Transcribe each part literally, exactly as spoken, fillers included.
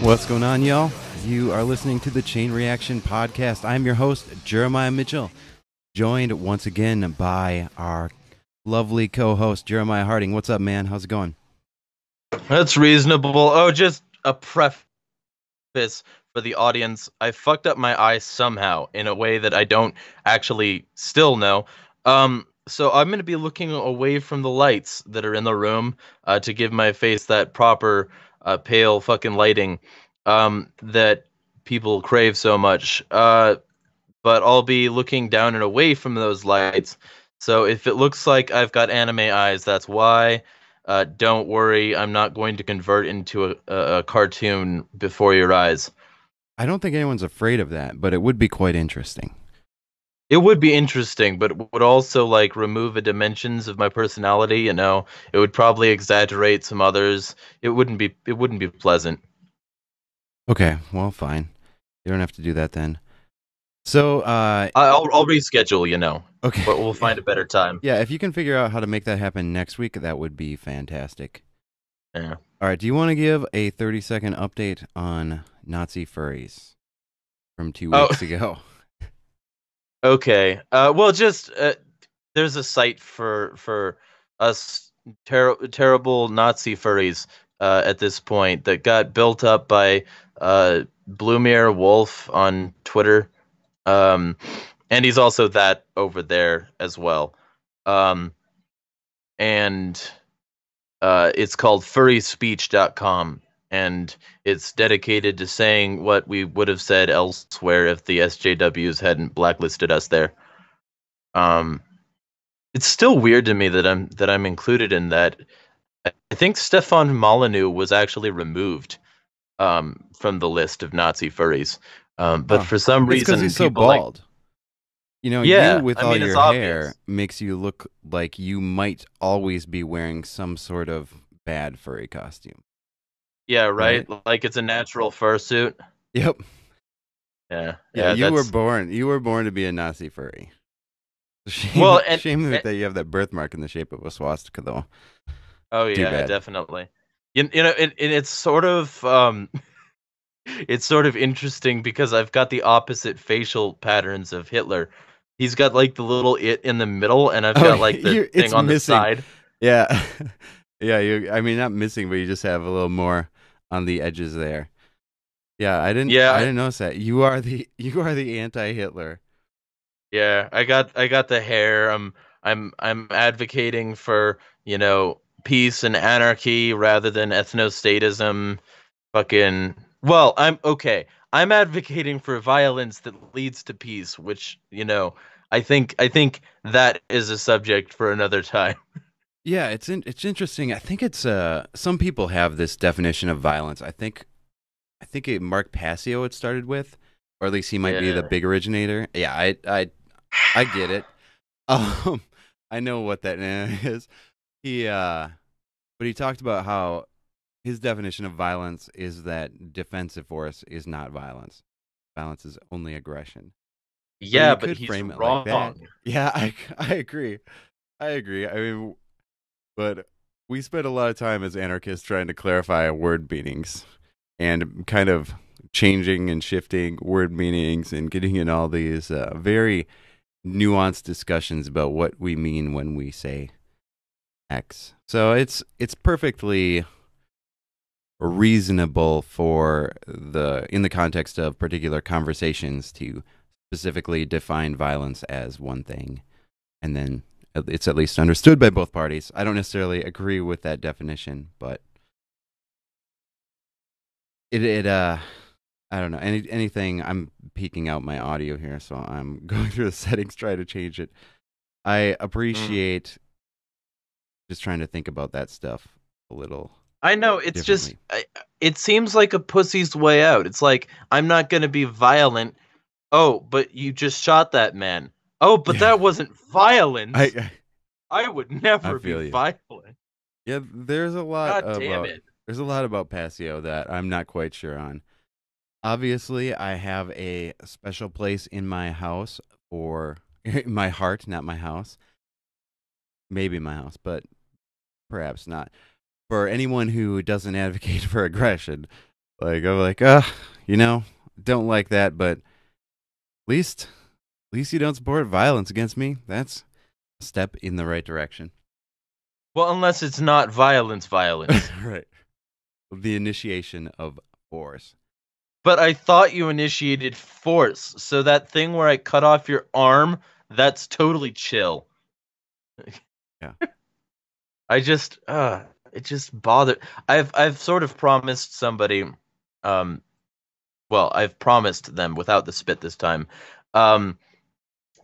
What's going on, y'all? You are listening to the Chain Reaction Podcast. I'm your host, Jeremiah Mitchell, joined once again by our lovely co-host, Jeremiah Harding. What's up, man? How's it going? That's reasonable. Oh, just a preface for the audience. I fucked up my eye somehow in a way that I don't actually still know. Um, so I'm going to be looking away from the lights that are in the room uh, to give my face that proper Uh, pale fucking lighting um, that people crave so much. Uh, but I'll be looking down and away from those lights. So if it looks like I've got anime eyes, that's why. Uh, don't worry, I'm not going to convert into a, a cartoon before your eyes. I don't think anyone's afraid of that, but it would be quite interesting. It would be interesting, but would also like remove a dimensions of my personality. You know, it would probably exaggerate some others. It wouldn't be. It wouldn't be pleasant. Okay, well, fine. You don't have to do that then. So uh, I'll I'll reschedule. You know. Okay. But we'll find a better time. Yeah, if you can figure out how to make that happen next week, that would be fantastic. Yeah. All right. Do you want to give a thirty-second update on Nazi furries from two weeks oh. ago? Okay. Uh, well, just uh, there's a site for for us ter terrible Nazi furries uh, at this point that got built up by uh, Blumier Wolf on Twitter, um, and he's also that over there as well. Um, and uh, it's called furry speech dot com. And it's dedicated to saying what we would have said elsewhere if the S J Ws hadn't blacklisted us there. Um, it's still weird to me that I'm that I'm included in that. I think Stefan Molyneux was actually removed um, from the list of Nazi furries, um, but oh. for some it's reason, he's so bald. Like, you know, yeah, you with I all mean, your hair obvious. Makes you look like you might always be wearing some sort of bad furry costume. Yeah, right? right? Like it's a natural fursuit. Yep. Yeah. Yeah. You that's... were born. You were born to be a Nazi furry. Shame, well, and, shame and, that you have that birthmark in the shape of a swastika, though. Oh yeah, definitely. You, you know, it, it, it's sort of um, it's sort of interesting because I've got the opposite facial patterns of Hitler. He's got like the little it in the middle, and I've got oh, like the thing on missing. the side. Yeah. Yeah. You. I mean, not missing, but you just have a little more on the edges there. Yeah, I didn't yeah, I didn't notice that. You are the you are the anti-Hitler. Yeah, I got I got the hair. I'm I'm I'm advocating for, you know, peace and anarchy rather than ethnostatism. Fucking well, I'm okay. I'm advocating for violence that leads to peace, which, you know, I think I think that is a subject for another time. Yeah, it's in, it's interesting. I think it's uh some people have this definition of violence. I think I think it, Mark Passio it started with, or at least he might yeah. be the big originator. Yeah, I I I get it. Um, I know what that is. He uh, but he talked about how his definition of violence is that defensive force is not violence. Violence is only aggression. Yeah, so but he's frame wrong. It like that. Yeah, I I agree. I agree. I mean. But we spent a lot of time as anarchists trying to clarify word meanings and kind of changing and shifting word meanings and getting in all these uh, very nuanced discussions about what we mean when we say X. So it's it's perfectly reasonable for the in the context of particular conversations to specifically define violence as one thing and then it's at least understood by both parties. I don't necessarily agree with that definition, but it, it uh, I don't know. Any, anything, I'm peeking out my audio here, so I'm going through the settings, trying to change it. I appreciate mm. just trying to think about that stuff a little. I know, it's just, I, it seems like a pussy's way out. It's like, I'm not going to be violent. Oh, but you just shot that man. Oh, but yeah. that wasn't violence. I, I, I would never I be you. violent. Yeah, there's a lot God about there's a lot about Passio that I'm not quite sure on. Obviously, I have a special place in my house or in my heart, not my house. Maybe my house, but perhaps not. For anyone who doesn't advocate for aggression, Like, I'm like, ah, uh, you know, don't like that, but at least, at least you don't support violence against me. That's a step in the right direction. Well, unless it's not violence, violence. Right. The initiation of force. But I thought you initiated force, so that thing where I cut off your arm, that's totally chill. Yeah. I just, uh, it just bothered. I've, I've sort of promised somebody, um, well, I've promised them without the spit this time, um,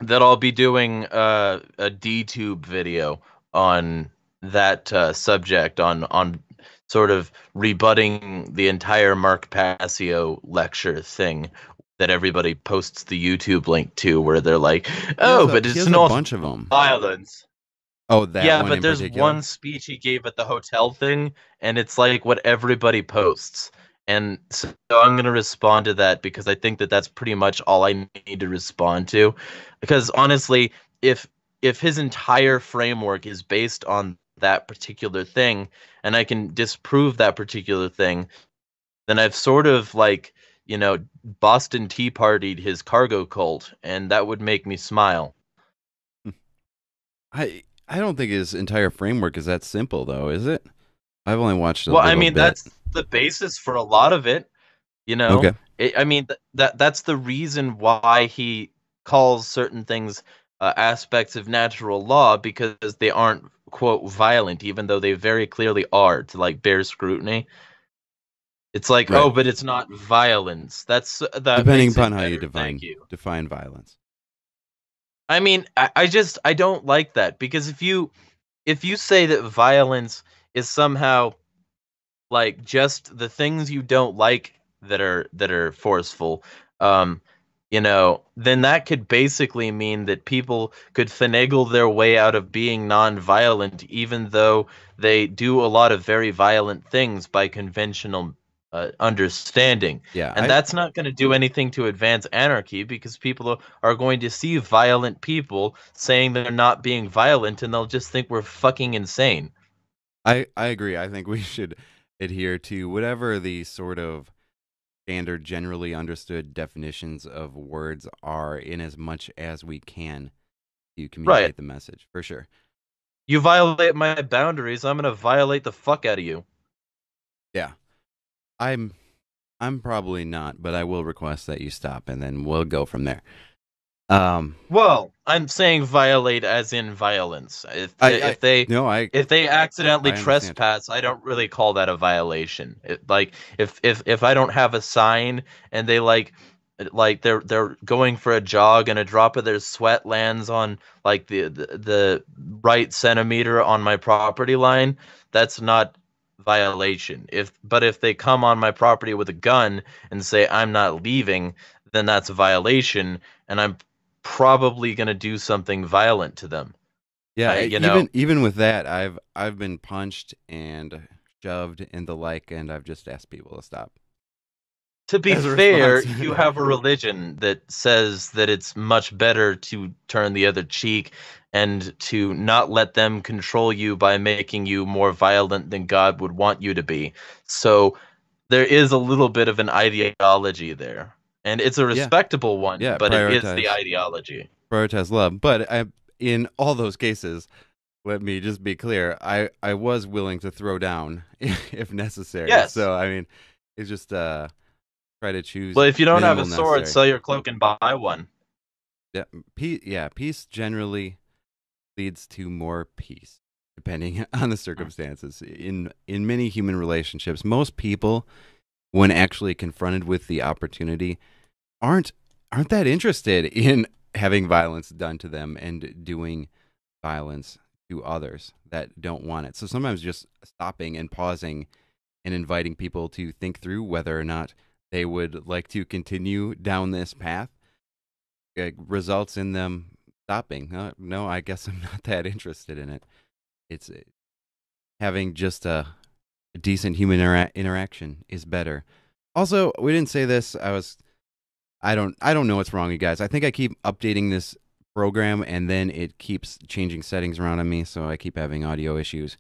that I'll be doing uh, a D-Tube video on that uh, subject, on, on sort of rebutting the entire Mark Passio lecture thing that everybody posts the YouTube link to, where they're like, "Oh, but it's not a bunch of them violence." Oh, that yeah, one but in there's particular. One speech he gave at the hotel thing, and it's like what everybody posts. And so I'm going to respond to that, because I think that that's pretty much all I need to respond to. Because honestly, if if his entire framework is based on that particular thing, and I can disprove that particular thing, then I've sort of like, you know, Boston Tea Partied his cargo cult, and that would make me smile. I I don't think his entire framework is that simple, though, is it? I've only watched a well, I mean, bit. That's the basis for a lot of it, you know? Okay. It, I mean, th that that's the reason why he calls certain things uh, aspects of natural law, because they aren't, quote, violent, even though they very clearly are, to, like, bear scrutiny. It's like, right. Oh, but it's not violence. That's that Depending upon how better. you define, you. define violence. I mean, I, I just, I don't like that, because if you, if you say that violence is somehow like just the things you don't like that are, that are forceful, um, you know, then that could basically mean that people could finagle their way out of being nonviolent, even though they do a lot of very violent things by conventional Uh, understanding. Yeah, and I, that's not going to do anything to advance anarchy, because people are going to see violent people saying they're not being violent, and they'll just think we're fucking insane. I, I agree. I think we should adhere to whatever the sort of standard, generally understood definitions of words are, in as much as we can to communicate right. the message, for sure. You violate my boundaries, I'm going to violate the fuck out of you. Yeah. I'm, I'm probably not, but I will request that you stop, and then we'll go from there. Um, well, I'm saying violate as in violence. If they, I, I, if they, no, I, if they accidentally I trespass, I don't really call that a violation. It, like if, if, if I don't have a sign and they like, like they're, they're going for a jog and a drop of their sweat lands on like the, the, the right centimeter on my property line, that's not violation. If but if they come on my property with a gun and say I'm not leaving, then that's a violation, and I'm probably going to do something violent to them. Yeah, I, you even know. even with that, I've I've been punched and shoved and the like, and I've just asked people to stop. To be fair, you have a religion that says that it's much better to turn the other cheek and to not let them control you by making you more violent than God would want you to be. So there is a little bit of an ideology there, and it's a respectable yeah. one, yeah, but it is the ideology. Prioritize love. But I, in all those cases, let me just be clear, I, I was willing to throw down if necessary. Yes. So, I mean, it's just... Uh, Try to choose. Well, if you don't have a sword, necessary. sell your cloak and buy one. Yeah, peace, yeah, peace generally leads to more peace, depending on the circumstances. In in many human relationships, most people, when actually confronted with the opportunity, aren't aren't that interested in having violence done to them and doing violence to others that don't want it. So sometimes just stopping and pausing and inviting people to think through whether or not they would like to continue down this path, it results in them stopping. Uh, no, I guess I'm not that interested in it. It's it, having just a, a decent human intera interaction is better. Also, we didn't say this. I was, I don't, I don't know what's wrong, you guys. I think I keep updating this program, and then it keeps changing settings around on me, so I keep having audio issues.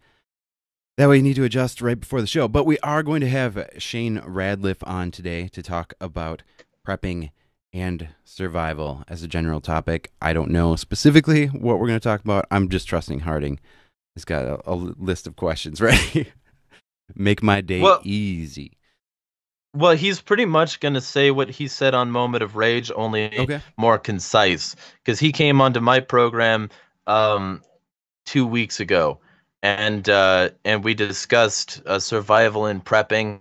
That way you need to adjust right before the show. But we are going to have Shane Radliff on today to talk about prepping and survival as a general topic. I don't know specifically what we're going to talk about. I'm just trusting Harding. He's got a, a list of questions ready. Make my day well, easy. Well, he's pretty much going to say what he said on Moment of Rage, only okay. more concise. Because he came onto my program um, two weeks ago. And uh, and we discussed uh, survival and prepping,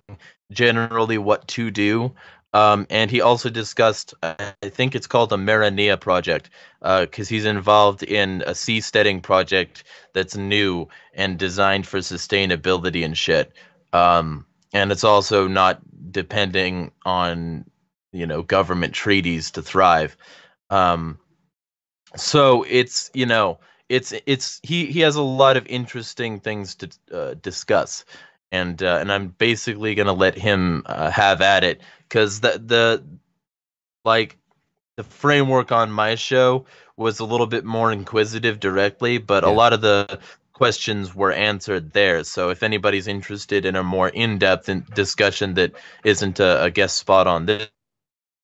generally what to do. Um, and he also discussed, I think it's called the Marinea Project, because uh, he's involved in a seasteading project that's new and designed for sustainability and shit. Um, and it's also not depending on, you know, government treaties to thrive. Um, so it's, you know... It's it's he he has a lot of interesting things to uh, discuss, and uh, and I'm basically gonna let him uh, have at it, because the the like the framework on my show was a little bit more inquisitive directly, but yeah. a lot of the questions were answered there. So if anybody's interested in a more in-depth in discussion that isn't a, a guest spot on this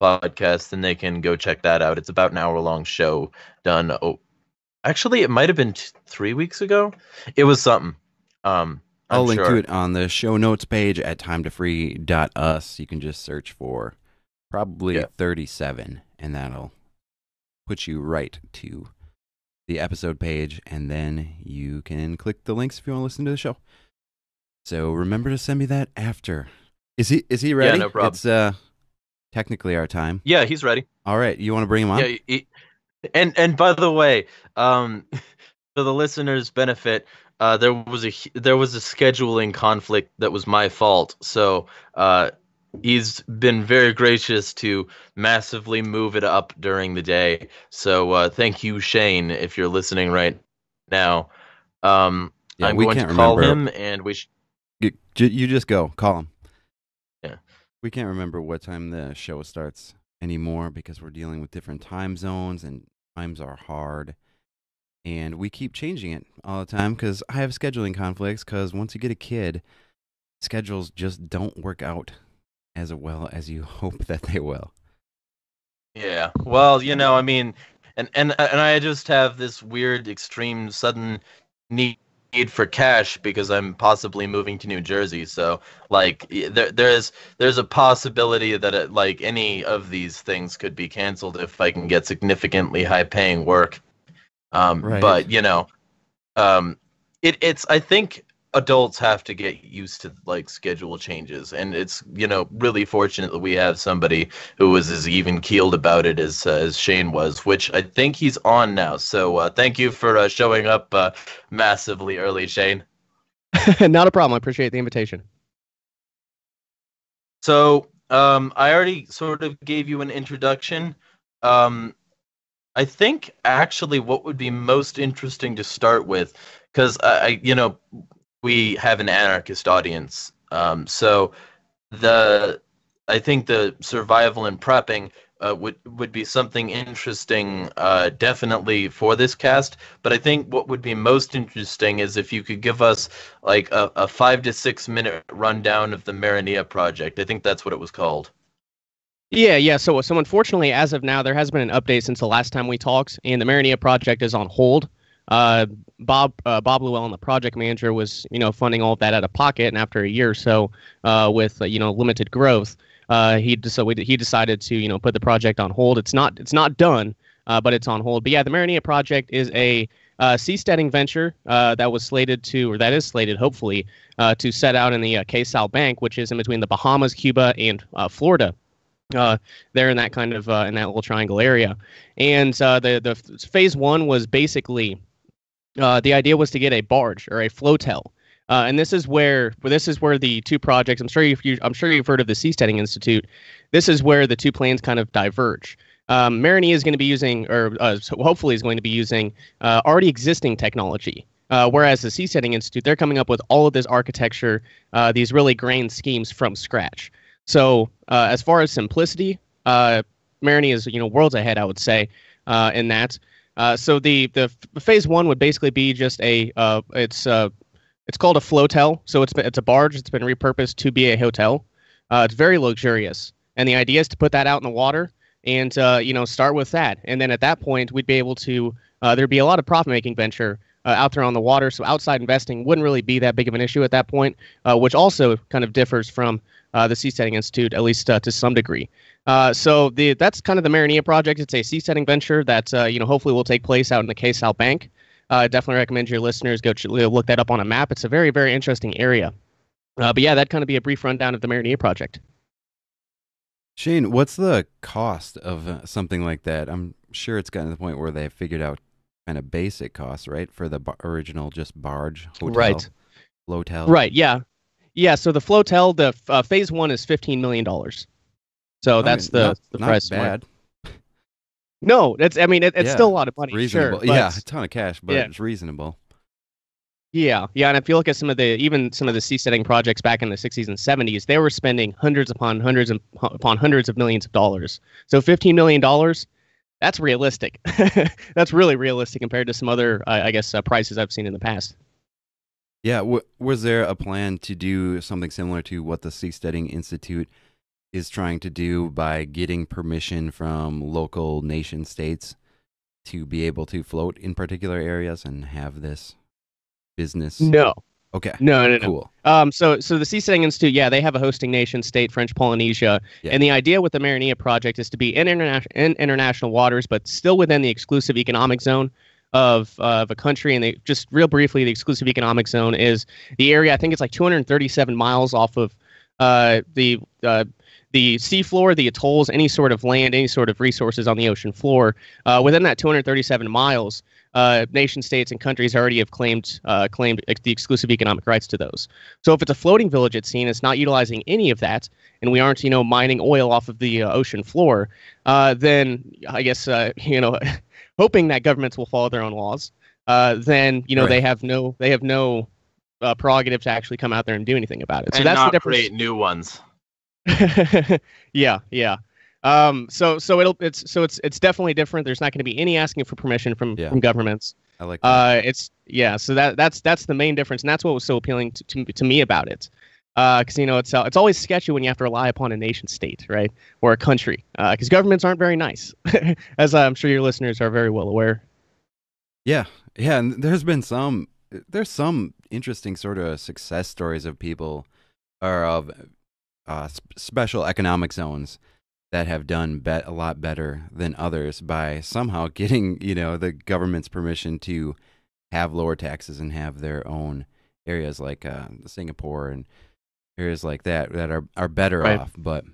podcast, then they can go check that out. It's about an hour-long show done. Oh, actually, it might have been t three weeks ago. It was something. Um, I'll link to it on the show notes page at time to free dot us. You can just search for probably yeah. thirty-seven, and that'll put you right to the episode page, and then you can click the links if you want to listen to the show. So remember to send me that after. Is he is he ready? Yeah, no problem. It's uh, technically our time. Yeah, he's ready. All right. You want to bring him on? Yeah, he And and by the way, um, for the listeners' benefit, uh, there was a there was a scheduling conflict that was my fault. So uh, he's been very gracious to massively move it up during the day. So uh, thank you, Shane, if you're listening right now. Um, yeah, I'm going to call remember. him, and we. Sh you, you just go call him. Yeah, we can't remember what time the show starts anymore, because we're dealing with different time zones and times are hard, and we keep changing it all the time because I have scheduling conflicts, because once you get a kid, schedules just don't work out as well as you hope that they will. Yeah, well, you know, I mean, and and and I just have this weird extreme sudden need need for cash because I'm possibly moving to New Jersey. So like there there's there's a possibility that it, like any of these things could be canceled if I can get significantly high paying work. Um right. But you know, um it it's I think adults have to get used to like schedule changes, and it's, you know, really fortunate that we have somebody who was as even keeled about it as uh, as Shane was, which I think he's on now. So uh, thank you for uh, showing up uh, massively early, Shane. Not a problem. I appreciate the invitation. So um, I already sort of gave you an introduction. Um, I think actually what would be most interesting to start with, because I, I you know. we have an anarchist audience, um, so the I think the survival and prepping uh, would would be something interesting, uh, definitely for this cast. But I think what would be most interesting is if you could give us like a, a five to six minute rundown of the Marinea Project. I think that's what it was called. Yeah, yeah. So, so unfortunately, as of now, there has been an update since the last time we talked, and the Marinea Project is on hold. Uh, Bob uh, Bob Llewellyn, the project manager, was, you know, funding all of that out of pocket, and after a year or so uh, with uh, you know, limited growth, uh, he so we, he decided to, you know, put the project on hold. It's not it's not done, uh, but it's on hold. But yeah, the Marinea Project is a uh, seasteading venture uh, that was slated to, or that is slated, hopefully, uh, to set out in the uh, Cay Sal Bank, which is in between the Bahamas, Cuba, and uh, Florida. Uh, there in that kind of uh, in that little triangle area, and uh, the the phase one was basically. Uh, the idea was to get a barge or a flotel, uh, and this is where well, this is where the two projects. I'm sure you've you, I'm sure you've heard of the Seasteading Institute. This is where the two plans kind of diverge. Um, Marinea is going to be using, or uh, so hopefully is going to be using, uh, already existing technology. Uh, whereas the Seasteading Institute, they're coming up with all of this architecture, uh, these really grand schemes from scratch. So uh, as far as simplicity, uh, Marinea is, you know, worlds ahead, I would say, uh, in that. Uh, so the the phase one would basically be just a uh, it's uh, It's called a flotel, so it's it's a barge. It's been repurposed to be a hotel. Uh, it's very luxurious, and the idea is to put that out in the water and uh, you know start with that, and then at that point we'd be able to. Uh, there'd be a lot of profit making venture uh, out there on the water, so outside investing wouldn't really be that big of an issue at that point, uh, which also kind of differs from uh, the Seasteading Institute, at least uh, to some degree. Uh, so the that's kind of the Marinea Project. It's a seasteading venture that uh, you know hopefully will take place out in the Cay Sal Bank. I uh, definitely recommend your listeners go ch- look that up on a map. It's a very, very interesting area. Uh, but yeah, that'd kind of be a brief rundown of the Marinea Project. Shane, what's the cost of uh, something like that? I'm sure it's gotten to the point where they've figured out kind of basic costs, right, for the bar- original just barge, hotel, right. flotel. Right, yeah. Yeah, so the flotel, the uh, phase one is fifteen million dollars. So that's I mean, the, not, the price. Not bad. Mark. No, that's. I mean, it, it's yeah, still a lot of money. Reasonable, sure, but, yeah, a ton of cash, but yeah. It's reasonable. Yeah, yeah, and if you look at some of the even some of the seasteading projects back in the sixties and seventies, they were spending hundreds upon hundreds of, upon hundreds of millions of dollars. So fifteen million dollars, that's realistic. That's really realistic compared to some other, uh, I guess, uh, prices I've seen in the past. Yeah, w- was there a plan to do something similar to what the Seasteading Institute is trying to do by getting permission from local nation states to be able to float in particular areas and have this business? No. Okay. No, no, no. Cool. Um, so, so the Seasteading Institute, yeah, they have a hosting nation state, French Polynesia. Yeah. And the idea with the Marinea Project is to be in, interna- in international waters, but still within the exclusive economic zone of uh, of a country. And they just real briefly, the exclusive economic zone is the area, I think it's like two hundred thirty-seven miles off of uh, the... Uh, the seafloor, the atolls, any sort of land, any sort of resources on the ocean floor. Uh, within that two hundred thirty-seven miles, uh, nation states and countries already have claimed uh, claimed ex- the exclusive economic rights to those. So if it's a floating village, it's seen, it's not utilizing any of that, and we aren't, you know, mining oil off of the uh, ocean floor, uh, then I guess, uh, you know, hoping that governments will follow their own laws, uh, then, you know, right. they have no, they have no uh, prerogative to actually come out there and do anything about it. So and that's not the difference. Create new ones. yeah, yeah. Um, so, so it'll it's so it's it's definitely different. There's not going to be any asking for permission from, yeah. from governments. I like that. Uh, it's yeah. So that that's that's the main difference, and that's what was so appealing to to, to me about it. Because uh, you know, it's uh, it's always sketchy when you have to rely upon a nation state, right, or a country, because uh, governments aren't very nice, as I'm sure your listeners are very well aware. Yeah, yeah. And there's been some there's some interesting sort of success stories of people or of Uh, sp- special economic zones that have done bet a lot better than others by somehow getting, you know, the government's permission to have lower taxes and have their own areas like uh, Singapore and areas like that that are, are better right. off. But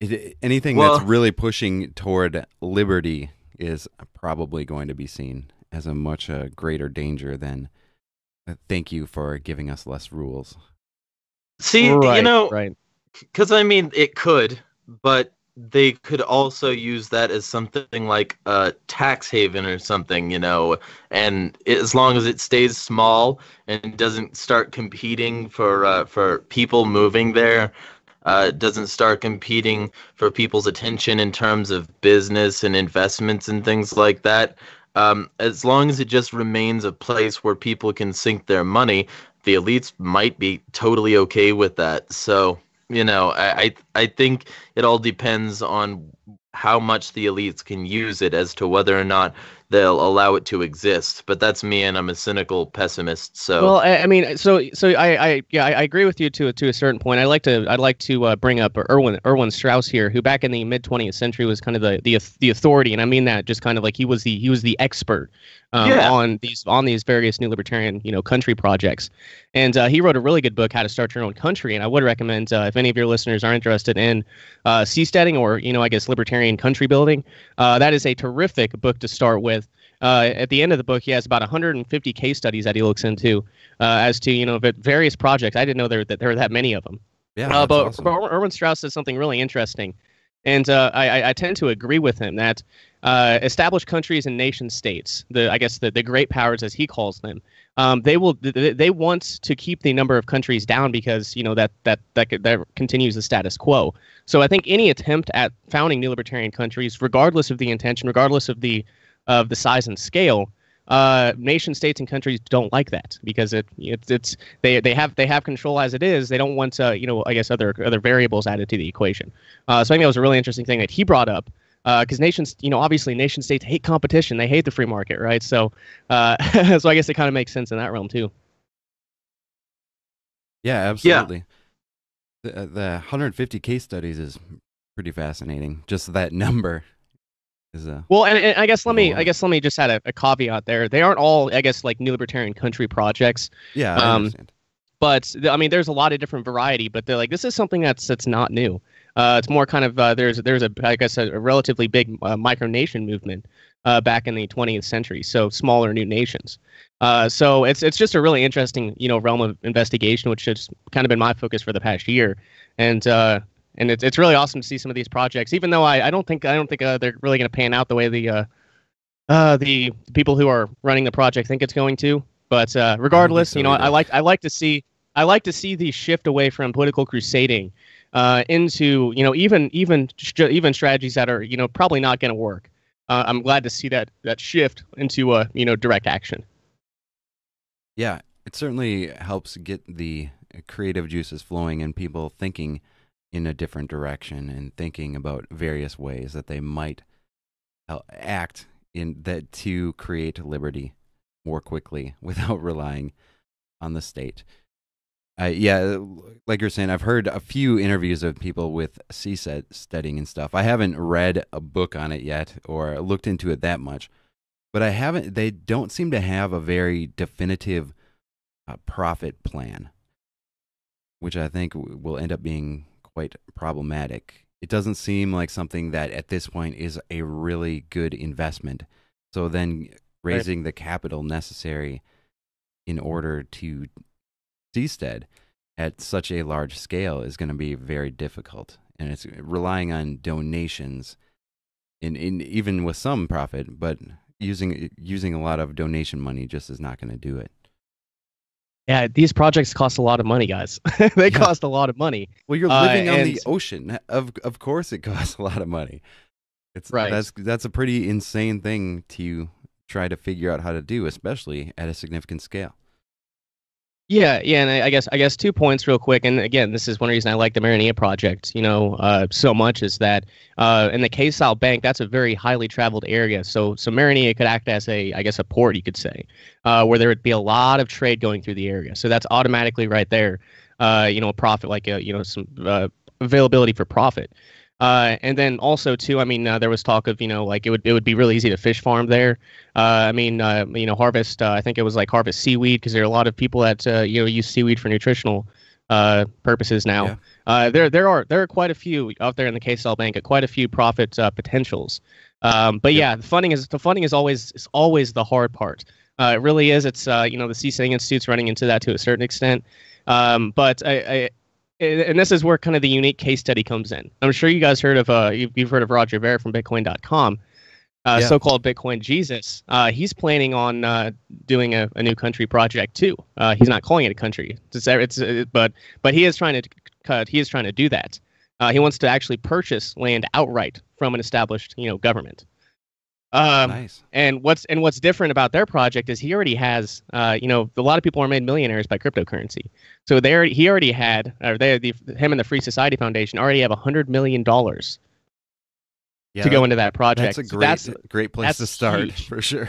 it, anything well, that's really pushing toward liberty is probably going to be seen as a much uh, greater danger than uh, thank you for giving us less rules. See, right, you know, because right. I mean, it could, but they could also use that as something like a tax haven or something, you know, and it, as long as it stays small and doesn't start competing for uh, for people moving there, uh, doesn't start competing for people's attention in terms of business and investments and things like that. Um, as long as it just remains a place where people can sink their money, the elites might be totally okay with that. So, you know, I, I I think it all depends on how much the elites can use it as to whether or not they'll allow it to exist. But that's me, and I'm a cynical pessimist. So, well, I, I mean, so so I, I yeah I, I agree with you to to a certain point. I like to I'd like to uh, bring up Erwin Erwin Strauss here, who back in the mid twentieth century was kind of the the the authority, and I mean that just kind of like he was the he was the expert um, yeah. on these on these various new libertarian you know country projects, and uh, he wrote a really good book, How to Start Your Own Country, and I would recommend uh, if any of your listeners are interested in uh, seasteading or you know I guess libertarian country building, uh, that is a terrific book to start with. Uh, at the end of the book, he has about one hundred fifty case studies that he looks into uh, as to, you know, various projects. I didn't know there that there were that many of them. Yeah, uh, but awesome. Erwin Strauss says something really interesting, and uh, I, I tend to agree with him that uh, established countries and nation states, the I guess the, the great powers as he calls them, um, they will they, they want to keep the number of countries down because you know that that that that continues the status quo. So I think any attempt at founding new libertarian countries, regardless of the intention, regardless of the of the size and scale, Uh, nation states and countries don't like that because it it's it's they they have they have control as it is. They don't want uh, you know I guess other other variables added to the equation. Uh, so I think that was a really interesting thing that he brought up. Because uh, nations, you know, obviously nation states hate competition. They hate the free market, right? So, uh, so I guess it kind of makes sense in that realm too. Yeah, absolutely. Yeah. The, the one hundred fifty case studies is pretty fascinating. Just that number is a well. And, and I guess let me, I guess let me just add a, a caveat there. They aren't all, I guess, like new libertarian country projects. Yeah, I um, understand. But I mean, there's a lot of different variety. But they're like, this is something that's that's not new. Uh, it's more kind of uh, there's there's a I guess a, a relatively big uh, micronation movement uh, back in the twentieth century, so smaller new nations. Uh, so it's it's just a really interesting you know realm of investigation, which has kind of been my focus for the past year, and uh, and it's it's really awesome to see some of these projects. Even though I, I don't think I don't think uh, they're really going to pan out the way the uh, uh, the people who are running the project think it's going to. But uh, regardless, so you know either. I like I like to see I like to see the shift away from political crusading. Uh, into you know even even even strategies that are you know probably not going to work. Uh, I'm glad to see that that shift into uh, you know direct action. Yeah, it certainly helps get the creative juices flowing and people thinking in a different direction and thinking about various ways that they might act in that to create liberty more quickly without relying on the state. Uh, yeah, like you're saying, I've heard a few interviews of people with seasteading and stuff. I haven't read a book on it yet or looked into it that much, but I haven't. They don't seem to have a very definitive uh, profit plan, which I think will end up being quite problematic. It doesn't seem like something that at this point is a really good investment. So then raising right. the capital necessary in order to seastead at such a large scale is going to be very difficult, and it's relying on donations, and in, in even with some profit, but using using a lot of donation money just is not going to do it. Yeah, these projects cost a lot of money, guys. they yeah. cost a lot of money. Well, you're living uh, on the ocean. Of of course, it costs a lot of money. It's right. That's that's a pretty insane thing to try to figure out how to do, especially at a significant scale. Yeah, yeah, and I, I guess I guess two points real quick. And again, this is one reason I like the Marinea Project, you know, uh, so much is that uh, in the Cay Sal Bank, that's a very highly traveled area. So, so Marinea could act as a, I guess, a port, you could say, uh, where there would be a lot of trade going through the area. So that's automatically right there, uh, you know, a profit, like a, you know, some uh, availability for profit. Uh, and then also too, I mean, uh, there was talk of you know like it would it would be really easy to fish farm there. Uh, I mean, uh, you know, harvest. Uh, I think it was like harvest seaweed because there are a lot of people that uh, you know use seaweed for nutritional uh, purposes now. Yeah. Uh, there there are there are quite a few out there in the Cay Sal Bank, quite a few profit uh, potentials. Um, but yeah. yeah, the funding is the funding is always is always the hard part. Uh, it really is. It's uh, you know the Seasteading Institute's running into that to a certain extent. Um, but I. I And this is where kind of the unique case study comes in. I'm sure you guys heard of uh, you've heard of Roger Ver from Bitcoin dot com, uh, yeah. so-called Bitcoin Jesus. Uh, he's planning on uh, doing a, a new country project too. Uh, he's not calling it a country, it's, it's, it, but but he is trying to uh, he is trying to do that. Uh, he wants to actually purchase land outright from an established you know government. Um, nice. And what's and what's different about their project is he already has uh, you know a lot of people are made millionaires by cryptocurrency. So there, he already had, or they, the, him and the Free Society Foundation already have a hundred million dollars yeah, to go into that project. That's a great, so that's, great place that's to start huge. For sure.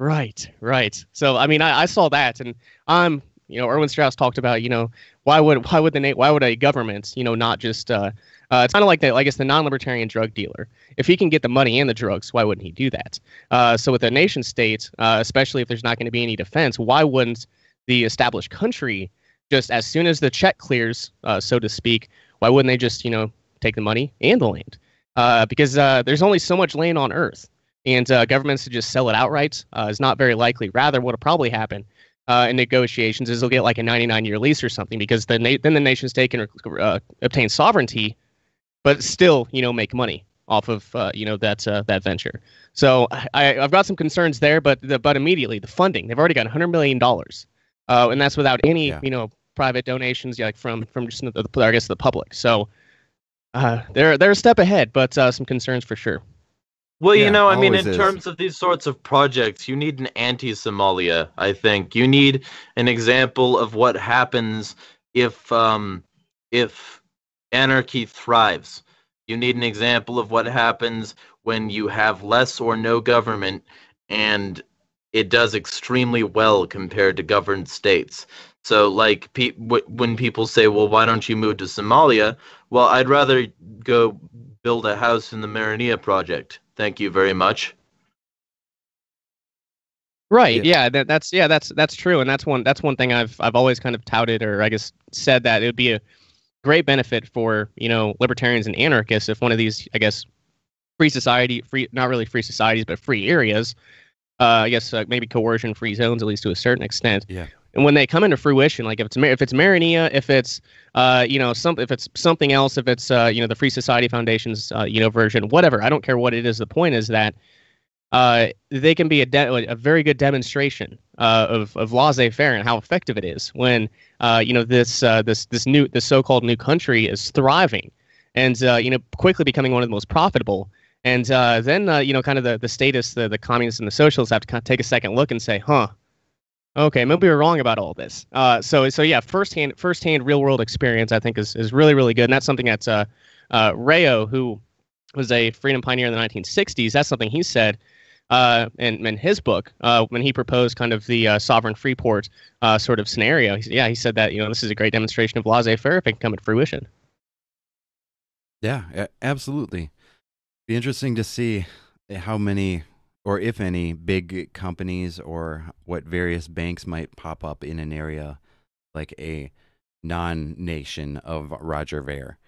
Right, right. So I mean, I, I saw that, and I'm, you know, Erwin Strauss talked about, you know, why would why would the why would a government, you know, not just uh, uh, it's kind of like that, I guess, the non-libertarian drug dealer. If he can get the money and the drugs, why wouldn't he do that? Uh, so with a nation state, uh, especially if there's not going to be any defense, why wouldn't the established country, just as soon as the check clears, uh, so to speak, why wouldn't they just, you know, take the money and the land? Uh, because uh, there's only so much land on Earth, and uh, governments to just sell it outright uh, is not very likely. Rather, what will probably happen uh, in negotiations is they'll get like a ninety-nine year lease or something, because then then the nation state can uh, obtain sovereignty, but still, you know, make money off of uh, you know that uh, that venture. So I, I've got some concerns there, but the, but immediately the funding, they've already got one hundred million dollars. Uh, and that's without any, yeah. you know, private donations, like from from just the, I guess, the public. So uh, they're they're a step ahead, but uh, some concerns for sure. Well, yeah, you know, I mean, in is. terms of these sorts of projects, you need an anti-Somalia, I think. You need an example of what happens if um, if anarchy thrives. You need an example of what happens when you have less or no government and it does extremely well compared to governed states. So, like, pe- w- when people say, well, why don't you move to Somalia? Well, I'd rather go build a house in the Marinea Project. Thank you very much. Right. Yeah. yeah that, that's yeah. That's that's true, and that's one that's one thing I've I've always kind of touted, or I guess said, that it would be a great benefit for, you know, libertarians and anarchists if one of these, I guess, free society free not really free societies but free areas, uh, I guess uh, maybe coercion free zones, at least to a certain extent. Yeah. And when they come into fruition, like if it's if it's Marinea, if it's uh you know some if it's something else, if it's uh you know the Free Society Foundation's uh, you know version, whatever, I don't care what it is. The point is that uh they can be a de- a very good demonstration uh, of of laissez-faire and how effective it is when uh you know this uh, this this new this so-called new country is thriving and uh, you know quickly becoming one of the most profitable. And uh, then uh, you know kind of the the statists, the the communists and the socialists have to kind of take a second look and say, huh. Okay, maybe we're wrong about all this. Uh, so, so yeah, firsthand, firsthand, real-world experience, I think, is, is really, really good, and that's something that's uh, uh, Rayo, who was a freedom pioneer in the nineteen sixties, that's something he said uh, in in his book uh, when he proposed kind of the uh, sovereign free port uh, sort of scenario. He, yeah, he said that you know this is a great demonstration of laissez-faire if it can come to fruition. Yeah, absolutely. Be interesting to see how many, or if any, big companies or what various banks might pop up in an area like a non-nation of Roger Ver.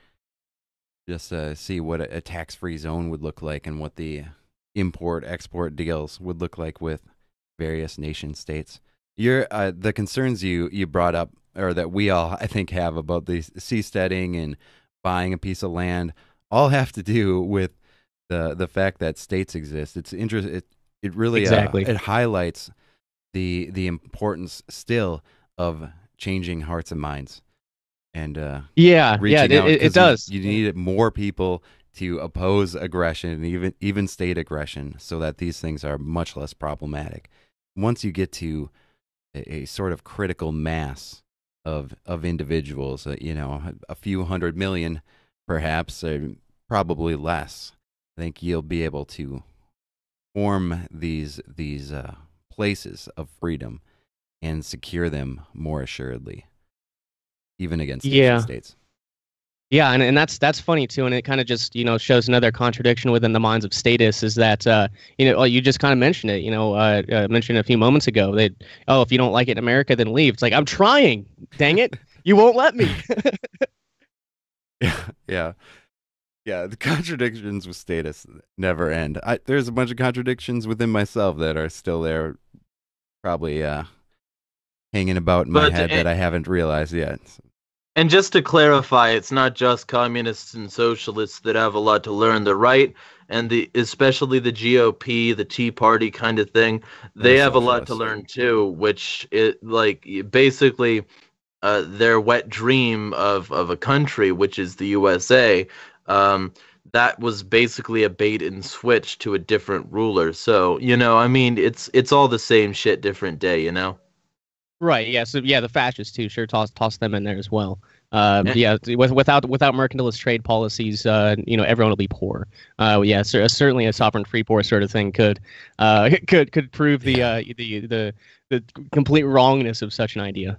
Just to see what a tax-free zone would look like and what the import-export deals would look like with various nation states. Your uh, the concerns you, you brought up, or that we all, I think, have about the seasteading and buying a piece of land, all have to do with the the fact that states exist. It's interesting. It it really exactly. uh, it highlights the the importance still of changing hearts and minds, and uh, yeah, yeah, it, it, it does. You, you need more people to oppose aggression, and even even state aggression, so that these things are much less problematic. Once you get to a, a sort of critical mass of of individuals, uh, you know, a, a few hundred million, perhaps, or probably less. I think you'll be able to form these these uh, places of freedom and secure them more assuredly, even against yeah. states. Yeah, and, and that's that's funny too, and it kind of just you know shows another contradiction within the minds of statists is that uh, you know you just kind of mentioned it, you know uh, uh, mentioned a few moments ago that oh if you don't like it in America then leave. It's like, I'm trying, dang it, you won't let me. yeah, yeah. Yeah, the contradictions with status never end. I, there's a bunch of contradictions within myself that are still there, probably uh, hanging about in my but, head and, that I haven't realized yet. And just to clarify, it's not just communists and socialists that have a lot to learn. The right and the especially the G O P, the Tea Party kind of thing, they That's have so a lot us. to learn too, which it like basically uh, their wet dream of, of a country, which is the U S A, Um, that was basically a bait and switch to a different ruler. So, you know, I mean, it's it's all the same shit, different day, you know? Right, yeah. So, yeah, the fascists, too, sure, toss toss them in there as well. Um, yeah, with, without without mercantilist trade policies, uh, you know, everyone will be poor. Uh, yeah, so, certainly a sovereign free port sort of thing could uh, could could prove the, yeah. uh, the, the, the complete wrongness of such an idea.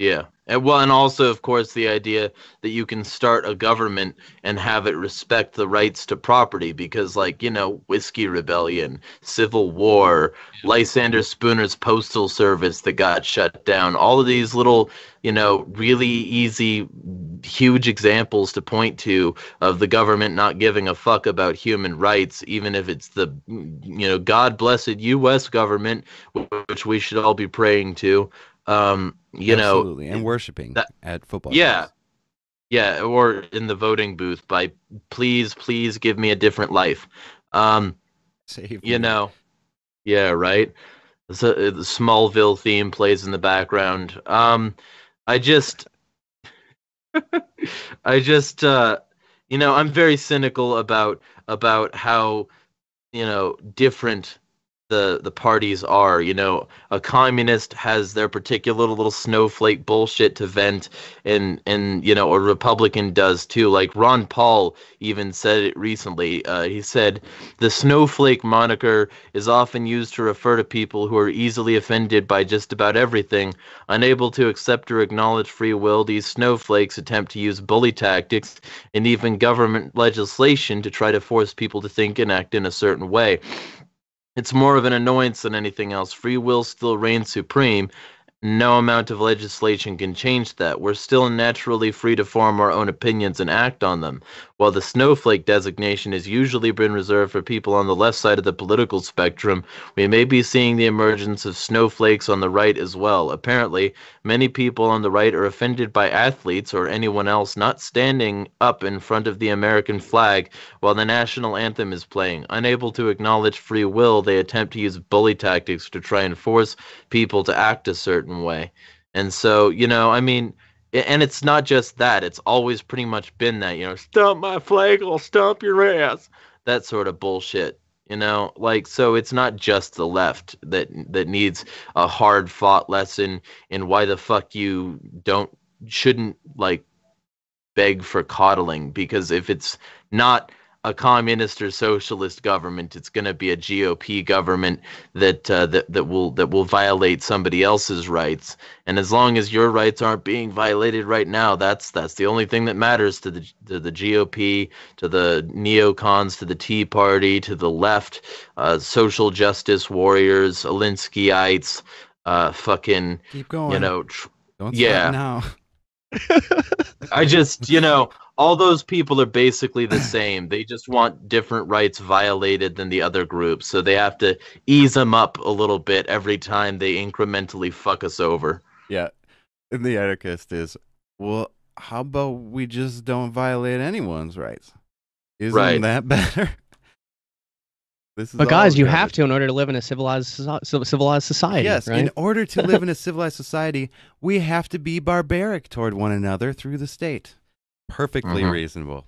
Yeah. And well, and also, of course, the idea that you can start a government and have it respect the rights to property because, like, you know, Whiskey Rebellion, Civil War, Lysander Spooner's postal service that got shut down, all of these little, you know, really easy, huge examples to point to of the government not giving a fuck about human rights, even if it's the, you know, God blessed U S government, which we should all be praying to. Um, you know, absolutely, and worshiping that, at football. Yeah, games. yeah, or in the voting booth by please, please give me a different life. Um, Save you me. know, yeah, right. So the Smallville theme plays in the background. Um, I just, I just, uh, you know, I'm very cynical about about how you know, different the the parties are. You know, a communist has their particular little snowflake bullshit to vent, and and you know, a Republican does too. Like Ron Paul even said it recently. Uh, he said the snowflake moniker is often used to refer to people who are easily offended by just about everything, unable to accept or acknowledge free will. These snowflakes attempt to use bully tactics and even government legislation to try to force people to think and act in a certain way. It's more of an annoyance than anything else. Free will still reigns supreme. No amount of legislation can change that. We're still naturally free to form our own opinions and act on them. While the snowflake designation has usually been reserved for people on the left side of the political spectrum, we may be seeing the emergence of snowflakes on the right as well. Apparently, many people on the right are offended by athletes or anyone else not standing up in front of the American flag while the national anthem is playing. Unable to acknowledge free will, they attempt to use bully tactics to try and force people to act a certain way. And so, you know, I mean, and it's not just that, it's always pretty much been that, you know, stomp my flag, I'll stomp your ass, that sort of bullshit, you know, like, so it's not just the left that that needs a hard fought lesson in why the fuck you don't shouldn't like beg for coddling, because if it's not a communist or socialist government, it's going to be a G O P government that uh, that that will that will violate somebody else's rights. And as long as your rights aren't being violated right now, that's that's the only thing that matters to the to the G O P, to the neocons, to the Tea Party, to the left, uh, social justice warriors, Alinskyites, uh, fucking keep going, you know, tr- don't yeah. Now. I just, you know. All those people are basically the same. They just want different rights violated than the other groups. So they have to ease them up a little bit every time they incrementally fuck us over. Yeah. And the anarchist is, well, how about we just don't violate anyone's rights? Isn't right. that better? This is but guys, you have to in order to live in a civilized civilized society. Yes, right? In order to live in a civilized society, we have to be barbaric toward one another through the state. Perfectly mm-hmm. reasonable.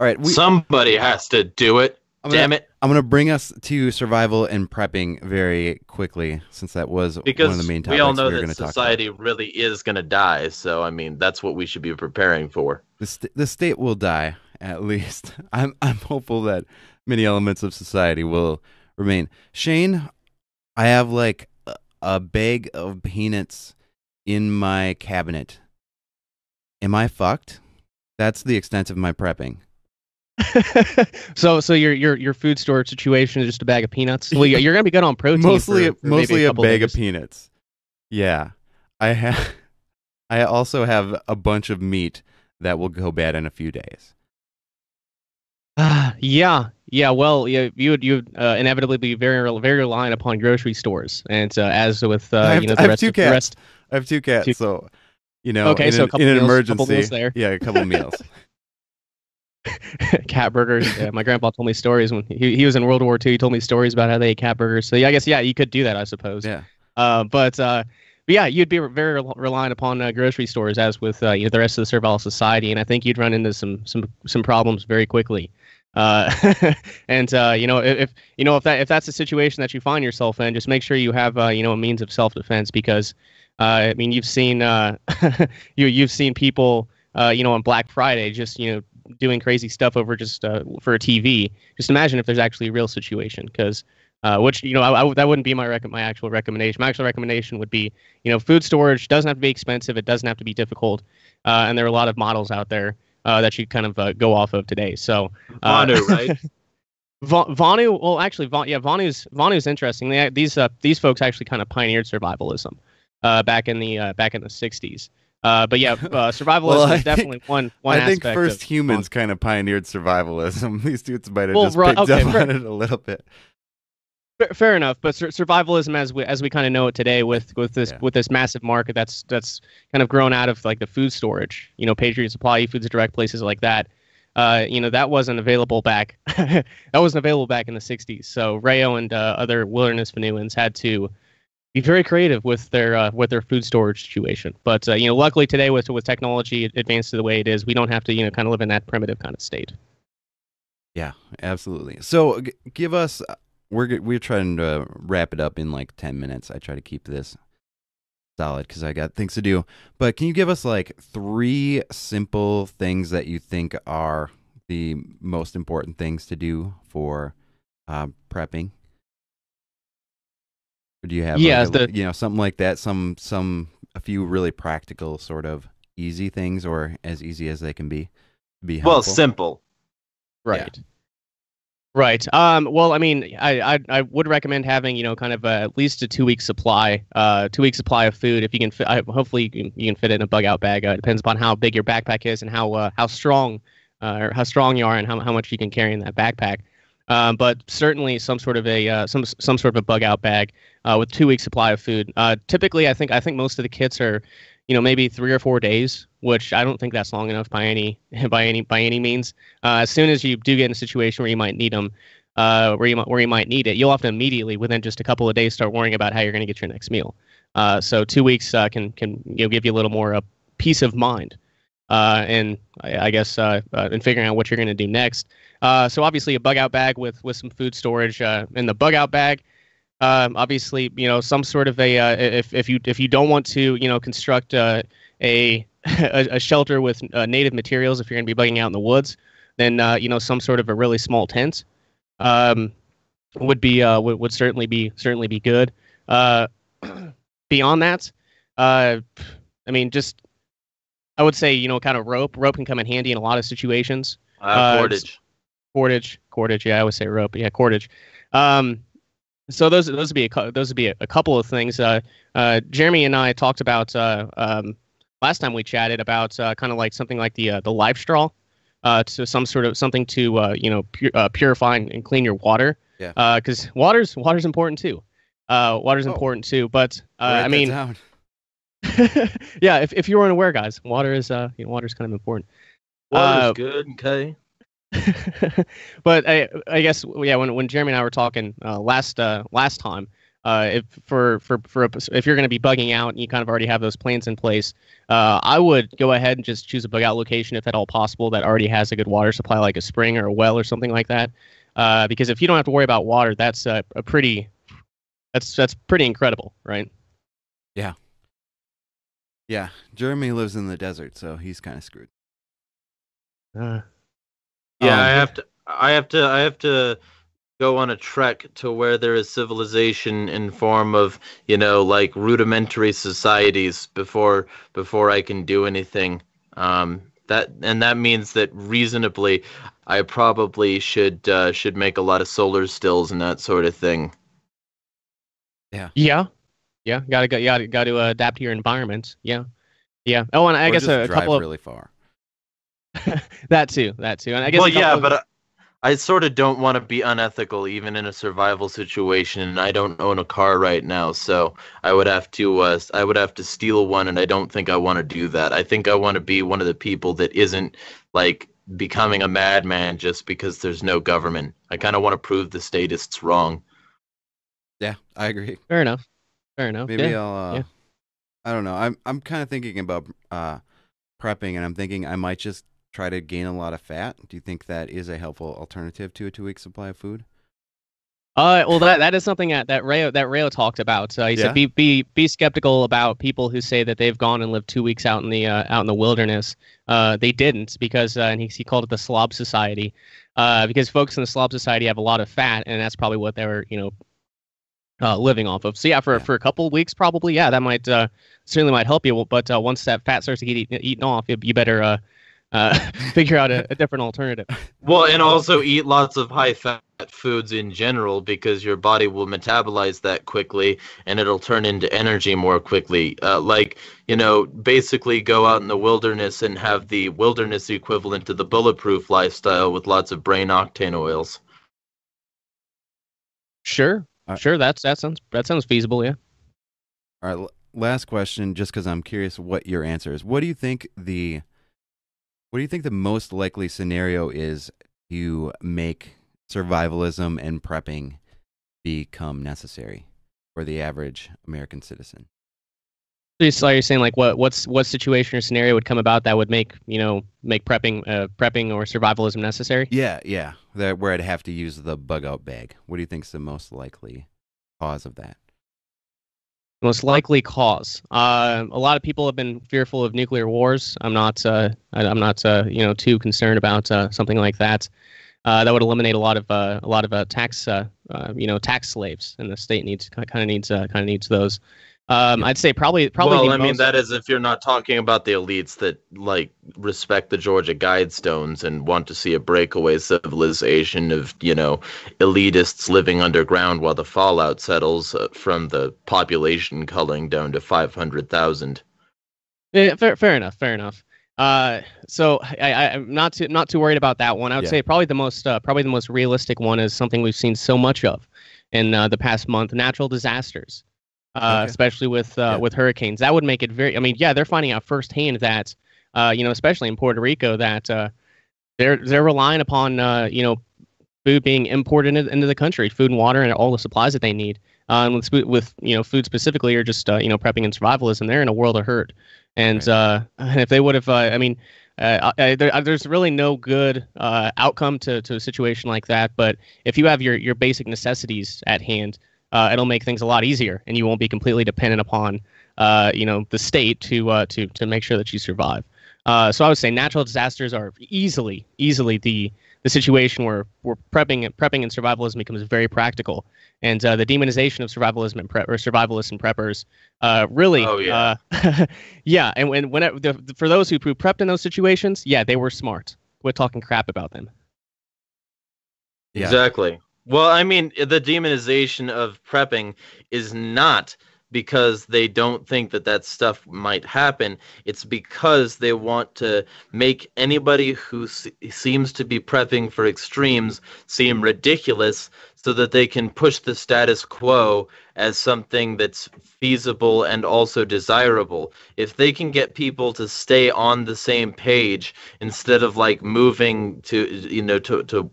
All right, we, somebody has to do it. I'm damn gonna, it! I'm going to bring us to survival and prepping very quickly, since that was because one of the main topics we all know we that society really is going to die. So I mean, that's what we should be preparing for. The, st- the state will die, at least. I'm I'm hopeful that many elements of society will remain. Shane, I have like a, a bag of peanuts in my cabinet. Am I fucked? That's the extent of my prepping. so, so your your your food storage situation is just a bag of peanuts. Well, you're gonna be good on protein. Mostly, for, for mostly a, a bag of, of peanuts. Yeah, I have. I also have a bunch of meat that will go bad in a few days. Uh, yeah, yeah. Well, yeah, you would you would uh, inevitably be very very reliant upon grocery stores, and uh, as with uh, have, you know the I have rest two of, cats. The rest, I have two cats, two. so. You know, okay, in, so a couple in meals, an emergency, couple there. yeah, a couple of meals. Cat burgers. Yeah, my grandpa told me stories when he he was in World War Two. He told me stories about how they ate cat burgers. So yeah, I guess yeah, you could do that, I suppose. Yeah. Uh, but uh, but yeah, you'd be very rel- reliant upon uh, grocery stores, as with uh, you know the rest of the servile society, and I think you'd run into some some some problems very quickly. Uh, and, uh, you know, if, you know, if that, if that's the situation that you find yourself in, just make sure you have, uh, you know, a means of self-defense, because, uh, I mean, you've seen, uh, you, you've seen people, uh, you know, on Black Friday, just, you know, doing crazy stuff over just, uh, for a T V. Just imagine if there's actually a real situation, because, uh, which, you know, I, I, that wouldn't be my rec- my actual recommendation. My actual recommendation would be, you know, food storage doesn't have to be expensive. It doesn't have to be difficult. Uh, and there are a lot of models out there. Uh, that you kind of uh, go off of today. So uh, VONU, right? Von, VONU, well, actually, Von, yeah, VONU's VONU's interesting. They, these uh, these folks actually kind of pioneered survivalism uh, back in the uh, back in the sixties. Uh, but yeah, uh, survivalism well, is definitely think, one one I aspect. I think first of, humans um, kind of pioneered survivalism. These dudes might have well, just picked okay, up fair, on it a little bit. Fair enough, but sur- survivalism, as we as we kind of know it today, with with this yeah. with this massive market that's that's kind of grown out of like the food storage, you know, Patriot Supply, E-Foods Direct, places like that. Uh, you know, that wasn't available back. that wasn't available back in the sixties. So Rayo and uh, other wilderness Venuans had to be very creative with their uh, with their food storage situation. But uh, you know, luckily today, with with technology advanced to the way it is, we don't have to you know kind of live in that primitive kind of state. Yeah, absolutely. So g- give us we're we're trying to wrap it up in like ten minutes. I try to keep this solid because I got things to do. But can you give us like three simple things that you think are the most important things to do for uh, prepping? Or do you have, yeah, like a, the, you know, something like that? Some some a few really practical sort of easy things, or as easy as they can be. be helpful. Well, simple, right? Yeah. Right. Um, well, I mean, I, I I would recommend having, you know, kind of a, at least a two week supply, uh, two week supply of food. If you can, fit, I, hopefully you can, you can fit it in a bug out bag. Uh, it depends upon how big your backpack is and how uh, how strong, uh, or how strong you are and how how much you can carry in that backpack. Um, but certainly some sort of a uh, some some sort of a bug out bag uh, with two week supply of food. Uh, typically, I think I think most of the kits are, you know, maybe three or four days, which I don't think that's long enough by any by any by any means. Uh, as soon as you do get in a situation where you might need them, uh, where you might where you might need it, you'll have to immediately, within just a couple of days, start worrying about how you're going to get your next meal. Uh, so two weeks uh, can can you know, give you a little more uh, peace of mind, uh, and I, I guess uh, uh, in figuring out what you're going to do next. Uh, so obviously a bug out bag with with some food storage uh, in the bug out bag. Um, obviously, you know, some sort of a uh, if if you if you don't want to, you know, construct uh, a, a a shelter with uh, native materials, if you're going to be bugging out in the woods, then uh, you know, some sort of a really small tent um, would be uh, would, would certainly be certainly be good. Uh, beyond that, uh, I mean, just I would say, you know, kind of rope. Rope can come in handy in a lot of situations. Uh, cordage, uh, cordage, cordage. Yeah, I always say rope. Yeah, cordage. Um, So those those would be a, those would be a, a couple of things. Uh, uh, Jeremy and I talked about uh, um, last time we chatted about uh, kind of like something like the uh, the live straw, uh, to some sort of something to uh, you know pu uh, purify and, and clean your water. Yeah. Because uh, water's water's important too. Uh, water's oh. important too. But uh, I mean, yeah. If if you weren't aware, guys, water is uh you know, water's kind of important. Water's uh, good, okay. But I, I guess, yeah, when when Jeremy and I were talking uh, last uh, last time, uh, if for for for a, if you're going to be bugging out and you kind of already have those plans in place, uh, I would go ahead and just choose a bug out location if at all possible that already has a good water supply, like a spring or a well or something like that. Uh, because if you don't have to worry about water, that's a, a pretty that's that's pretty incredible, right? Yeah. Yeah, Jeremy lives in the desert, so he's kind of screwed. Uh. Yeah, I have to. I have to. I have to go on a trek to where there is civilization in form of, you know, like rudimentary societies before before I can do anything. Um, that and that means that reasonably, I probably should uh, should make a lot of solar stills and that sort of thing. Yeah. Yeah. Yeah. Gotta go. Gotta got to adapt to your environment. Yeah. Yeah. Oh, and I or guess just a, a drive couple of really far. that too, that too. And I guess well, yeah, of... but I, I sort of don't want to be unethical, even in a survival situation. And I don't own a car right now, so I would have to, uh, I would have to steal one, and I don't think I want to do that. I think I want to be one of the people that isn't like becoming a madman just because there's no government. I kind of want to prove the statists wrong. Yeah, I agree. Fair enough. Fair enough. Maybe yeah. I'll. Uh, yeah. I don't know. I'm I'm kind of thinking about uh, prepping, and I'm thinking I might just try to gain a lot of fat. Do you think that is a helpful alternative to a two-week supply of food? Uh, well, that that is something that that Rayo that Rayo talked about. Uh, he yeah. said be be be skeptical about people who say that they've gone and lived two weeks out in the uh, out in the wilderness. Uh, they didn't because, uh, and he he called it the slob society, uh, because folks in the slob society have a lot of fat, and that's probably what they were, you know, uh, living off of. So yeah, for yeah. for a couple of weeks probably, yeah, that might uh, certainly might help you. But uh, once that fat starts to get eaten, eaten off, you, you better. Uh, Uh, figure out a, a different alternative. Well, and also eat lots of high-fat foods in general, because your body will metabolize that quickly, and it'll turn into energy more quickly. Uh, like, you know, basically go out in the wilderness and have the wilderness equivalent to the bulletproof lifestyle with lots of brain octane oils. Sure, right. Sure. That's that sounds that sounds feasible. Yeah. All right. Last question, just because I'm curious what your answer is. What do you think the What do you think the most likely scenario is to make survivalism and prepping become necessary for the average American citizen? So you're saying like what what's what situation or scenario would come about that would make you know make prepping uh, prepping or survivalism necessary? Yeah, yeah, that where I'd have to use the bug out bag. What do you think's the most likely cause of that? Most likely cause. Uh, a lot of people have been fearful of nuclear wars. I'm not. Uh, I, I'm not. Uh, you know, too concerned about uh, something like that. Uh, that would eliminate a lot of uh, a lot of uh, tax. Uh, uh, you know, tax slaves, and the state needs kind of needs uh, kind of needs those. Um, I'd say probably probably. Well, I mean, that is if you're not talking about the elites that like respect the Georgia Guidestones and want to see a breakaway civilization of you know elitists living underground while the fallout settles uh, from the population culling down to five hundred thousand. Yeah, fair, fair enough. Fair enough. Uh, so I, I'm not too not too worried about that one. I would yeah. say probably the most uh, probably the most realistic one is something we've seen so much of in uh, the past month: natural disasters. Uh, okay. Especially with uh, yeah. with hurricanes, that would make it very. I mean, yeah, they're finding out firsthand that, uh, you know, especially in Puerto Rico, that uh, they're they're relying upon uh, you know, food being imported into, into the country, food and water and all the supplies that they need. Uh, and with with you know, food specifically, or just uh, you know, prepping and survivalism, they're in a world of hurt. And right. uh, if they would have, uh, I mean, uh, I, there, there's really no good uh, outcome to to a situation like that. But if you have your your basic necessities at hand. Uh, it'll make things a lot easier, and you won't be completely dependent upon, uh, you know, the state to uh, to to make sure that you survive. Uh, so I would say natural disasters are easily, easily the the situation where where prepping and prepping and survivalism becomes very practical, and uh, the demonization of survivalism and prep or survivalists and preppers uh, really, oh, yeah, uh, yeah. And when when it, the, for those who prepped in those situations, yeah, they were smart. We're talking crap about them. Yeah. Exactly. Well, I mean, the demonization of prepping is not because they don't think that that stuff might happen. It's because they want to make anybody who se- seems to be prepping for extremes seem ridiculous so that they can push the status quo as something that's feasible and also desirable. If they can get people to stay on the same page instead of like moving to, you know, to, to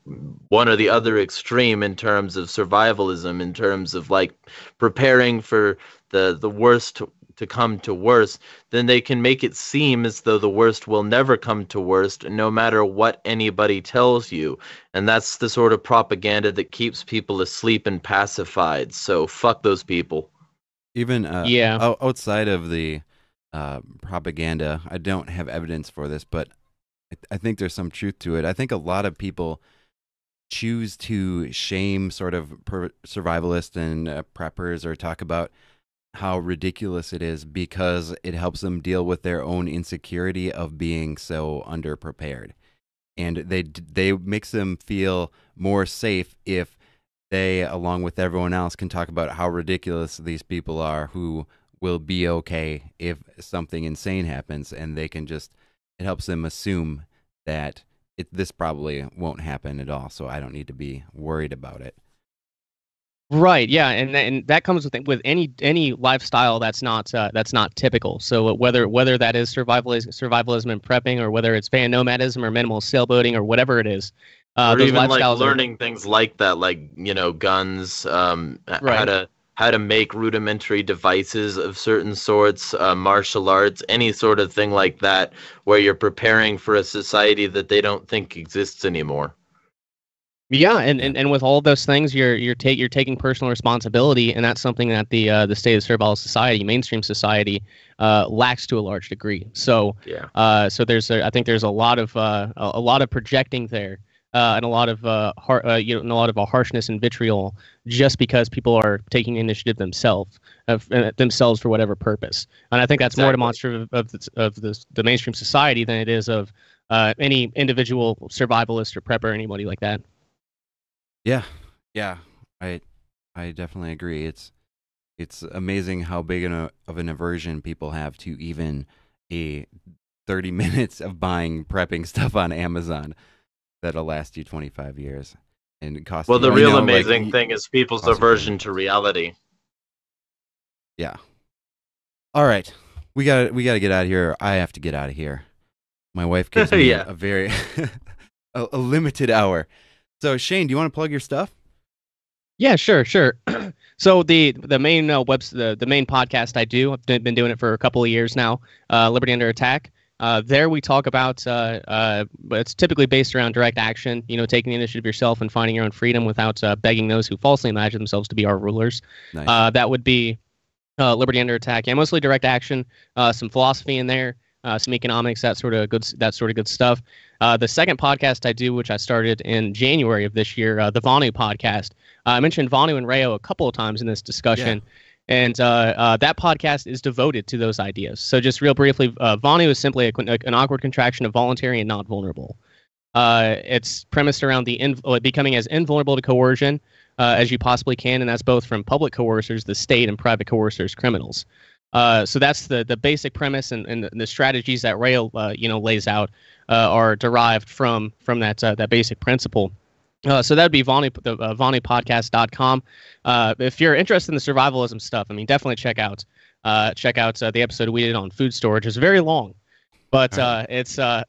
one or the other extreme in terms of survivalism, in terms of like preparing for the, the worst to, to come to worst, then they can make it seem as though the worst will never come to worst, no matter what anybody tells you. And that's the sort of propaganda that keeps people asleep and pacified. So fuck those people. Even uh, yeah. o- outside of the uh, propaganda, I don't have evidence for this, but I, th- I think there's some truth to it. I think a lot of people choose to shame sort of per- survivalists and uh, preppers or talk about how ridiculous it is because it helps them deal with their own insecurity of being so underprepared. And they they makes them feel more safe if they, along with everyone else, can talk about how ridiculous these people are who will be okay if something insane happens, and they can just, it helps them assume that it, this probably won't happen at all, so I don't need to be worried about it. Right, yeah, and and that comes with with any any lifestyle that's not uh, that's not typical. So whether whether that is survivalism, survivalism and prepping, or whether it's van nomadism or minimal sailboating or whatever it is, uh, or those even lifestyles like learning are, things like that, like you know, guns, um, right. how to how to make rudimentary devices of certain sorts, uh, martial arts, any sort of thing like that, where you're preparing for a society that they don't think exists anymore. Yeah, and, and, and with all those things, you're you're take you're taking personal responsibility, and that's something that the uh, the state of survival society, mainstream society, uh, lacks to a large degree. So yeah, uh, so there's a, I think there's a lot of uh, a lot of projecting there, uh, and a lot of uh, har- uh, you know, and a lot of a harshness and vitriol just because people are taking initiative themselves uh, themselves for whatever purpose. And I think that's exactly. more demonstrative of the, of the the mainstream society than it is of uh, any individual survivalist or prepper or anybody like that. Yeah, yeah, I, I definitely agree. It's, it's amazing how big an, of an aversion people have to even a thirty minutes of buying prepping stuff on Amazon that'll last you twenty five years and cost. Well, you, the real you know, amazing like, thing is people's aversion to reality. Yeah. All right, we got we got to get out of here. I have to get out of here. My wife gives me yeah. a very a, a limited hour. So, Shane, do you want to plug your stuff? Yeah, sure, sure. So the the main uh, webs the, the main podcast I do, I've been doing it for a couple of years now, uh, Liberty Under Attack. Uh, there we talk about, uh, uh, it's typically based around direct action, you know, taking the initiative yourself and finding your own freedom without uh, begging those who falsely imagine themselves to be our rulers. Nice. Uh, that would be uh, Liberty Under Attack. Yeah, mostly direct action, uh, some philosophy in there, uh, some economics, that sort of good, that sort of good stuff. Uh, the second podcast I do, which I started in January of this year, uh, the VONU podcast. Uh, I mentioned VONU and Rayo a couple of times in this discussion. Yeah. And uh, uh, that podcast is devoted to those ideas. So just real briefly, uh, VONU is simply a, a, an awkward contraction of voluntary and not vulnerable. Uh, it's premised around the in, becoming as invulnerable to coercion uh, as you possibly can, and that's both from public coercers, the state, and private coercers, criminals. Uh, so that's the, the basic premise, and, and the strategies that Rayo uh, you know, lays out uh, are derived from from that uh, that basic principle. Uh, so that would be Vonnie Podcast dot com. Uh, if you're interested in the survivalism stuff, I mean, definitely check out uh, check out uh, the episode we did on food storage. It's very long, but uh, it's uh,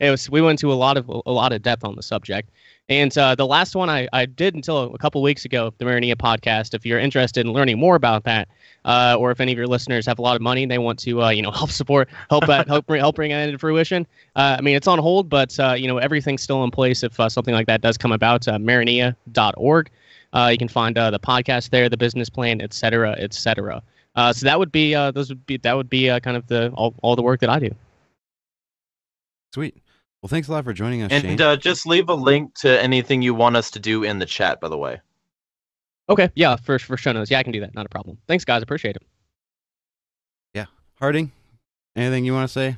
it was we went into a lot of a lot of depth on the subject. And uh, the last one I, I did until a couple weeks ago, the Marinea podcast. If you're interested in learning more about that, uh, or if any of your listeners have a lot of money and they want to, uh, you know, help support, help uh, help help bring it into fruition. Uh, I mean, it's on hold, but uh, you know, everything's still in place if uh, something like that does come about. Uh, Marinea dot org. Uh, you can find uh, the podcast there, the business plan, et cetera, et cetera. Uh, so that would be uh, those would be that would be uh, kind of the all all the work that I do. Sweet. Well, thanks a lot for joining us, and, Shane. And uh, just leave a link to anything you want us to do in the chat, by the way. Okay, yeah, for, for show notes. Yeah, I can do that. Not a problem. Thanks, guys. Appreciate it. Yeah. Harding, anything you want to say?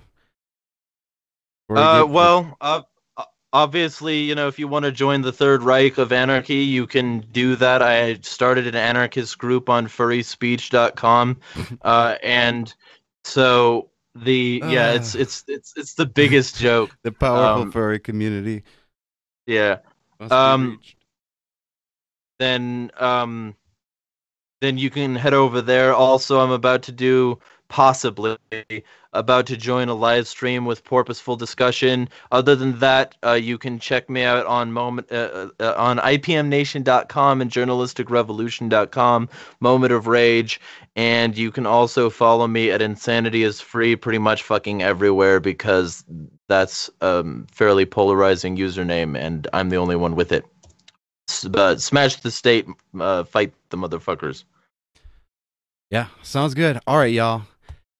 Uh, well, uh, obviously, you know, if you want to join the Third Reich of Anarchy, you can do that. I started an anarchist group on furry speech dot com, uh, and so... The yeah, uh, it's it's it's it's the biggest joke. The powerful um, furry community. Yeah. Um. Then um, then you can head over there. Also, I'm about to do possibly about to join a live stream with Purposeful Discussion. Other than that, uh, you can check me out on moment uh, uh, on i p m nation dot com and journalistic revolution dot com, Moment of Rage, and you can also follow me at Insanity is Free pretty much fucking everywhere, because that's a um, fairly polarizing username and I'm the only one with it. S uh, smash the state, uh, fight the motherfuckers. Yeah, sounds good. All right, y'all.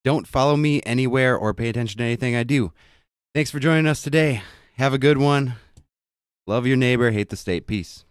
Don't follow me anywhere or pay attention to anything I do. Thanks for joining us today. Have a good one. Love your neighbor, hate the state. Peace.